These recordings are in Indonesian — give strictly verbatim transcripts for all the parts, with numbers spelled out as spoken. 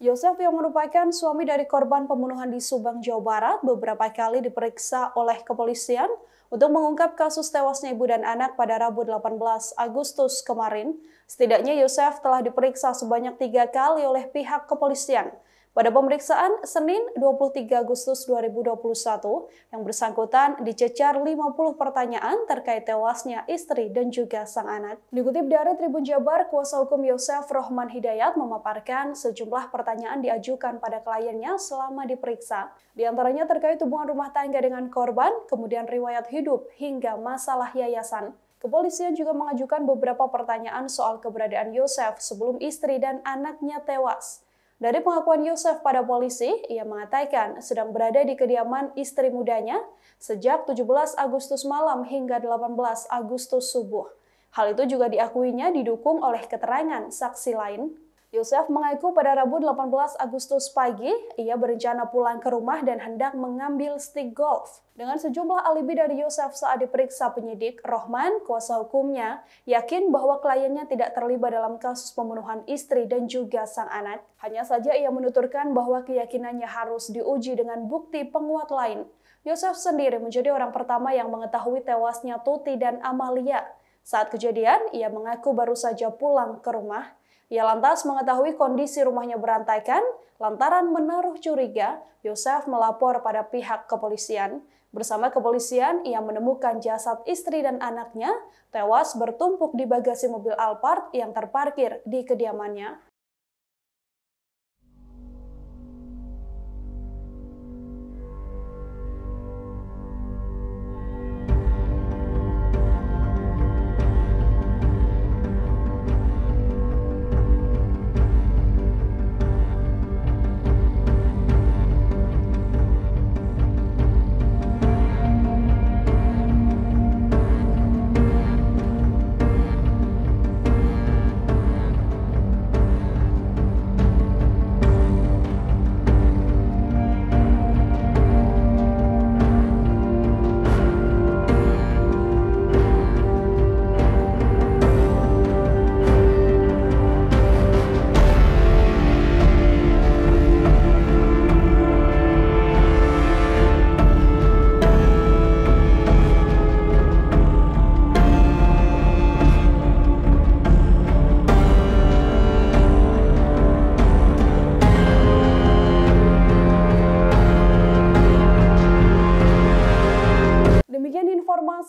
Yosef yang merupakan suami dari korban pembunuhan di Subang, Jawa Barat beberapa kali diperiksa oleh kepolisian untuk mengungkap kasus tewasnya ibu dan anak pada Rabu delapan belas Agustus kemarin. Setidaknya Yosef telah diperiksa sebanyak tiga kali oleh pihak kepolisian. Pada pemeriksaan Senin dua puluh tiga Agustus dua ribu dua puluh satu, yang bersangkutan dicecar lima puluh pertanyaan terkait tewasnya istri dan juga sang anak. Dikutip dari Tribun Jabar, kuasa hukum Yosef Rohman Hidayat memaparkan sejumlah pertanyaan diajukan pada kliennya selama diperiksa. Di antaranya terkait hubungan rumah tangga dengan korban, kemudian riwayat hidup hingga masalah yayasan. Kepolisian juga mengajukan beberapa pertanyaan soal keberadaan Yosef sebelum istri dan anaknya tewas. Dari pengakuan Yosef pada polisi, ia mengatakan sedang berada di kediaman istri mudanya sejak tujuh belas Agustus malam hingga delapan belas Agustus subuh. Hal itu juga diakuinya didukung oleh keterangan saksi lain. Yosef mengaku pada Rabu delapan belas Agustus pagi, ia berencana pulang ke rumah dan hendak mengambil stick golf. Dengan sejumlah alibi dari Yosef saat diperiksa penyidik, Rohman, kuasa hukumnya, yakin bahwa kliennya tidak terlibat dalam kasus pembunuhan istri dan juga sang anak. Hanya saja ia menuturkan bahwa keyakinannya harus diuji dengan bukti penguat lain. Yosef sendiri menjadi orang pertama yang mengetahui tewasnya Tuti dan Amalia. Saat kejadian, ia mengaku baru saja pulang ke rumah. Ia lantas mengetahui kondisi rumahnya berantakan. Lantaran menaruh curiga, Yosef melapor pada pihak kepolisian. Bersama kepolisian, ia menemukan jasad istri dan anaknya tewas bertumpuk di bagasi mobil Alphard yang terparkir di kediamannya.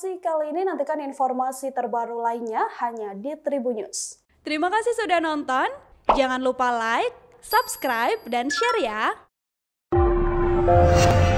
Kali ini nantikan informasi terbaru lainnya hanya di Tribunnews. Terima kasih sudah nonton. Jangan lupa like, subscribe, dan share ya.